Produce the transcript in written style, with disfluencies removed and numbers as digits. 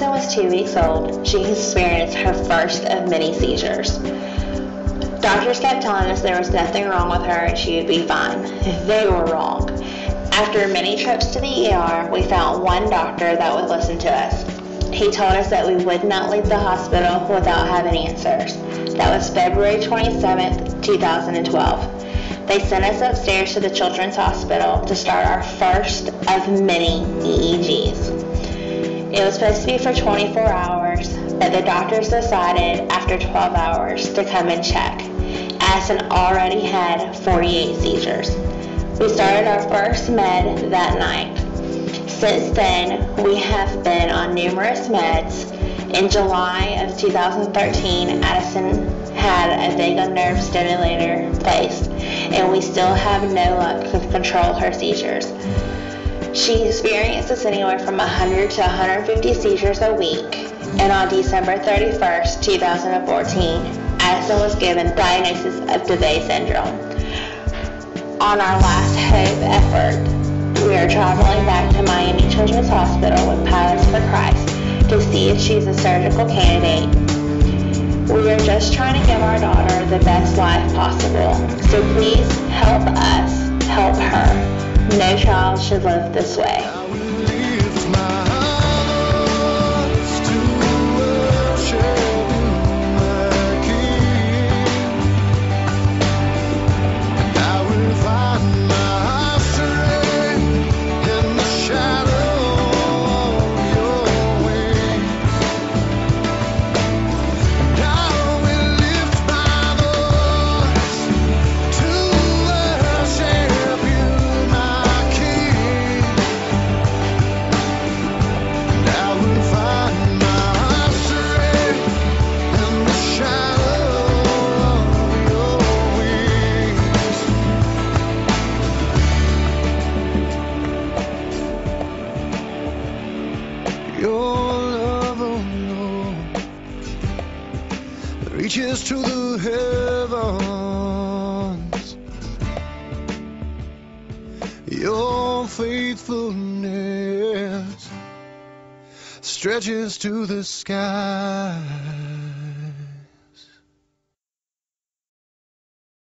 Madison was 2 weeks old, she experienced her first of many seizures. Doctors kept telling us there was nothing wrong with her and she would be fine. They were wrong. After many trips to the ER, we found one doctor that would listen to us. He told us that we would not leave the hospital without having answers. That was February 27, 2012. They sent us upstairs to the Children's Hospital to start our first of many EEGs. It was supposed to be for 24 hours, but the doctors decided after 12 hours to come and check. Addison already had 48 seizures. We started our first med that night. Since then, we have been on numerous meds. In July of 2013, Addyson had a vagal nerve stimulator placed, and we still have no luck to control her seizures. She experiences anywhere from 100 to 150 seizures a week, and on December 31st, 2014, Addyson was given diagnosis of Dravet Syndrome. On our last hope effort, we are traveling back to Miami Children's Hospital with Pilots for Christ to see if she's a surgical candidate. We are just trying to give our daughter the best life possible, so please help us help her. No child should live this way. Reaches to the heavens, your faithfulness stretches to the sky.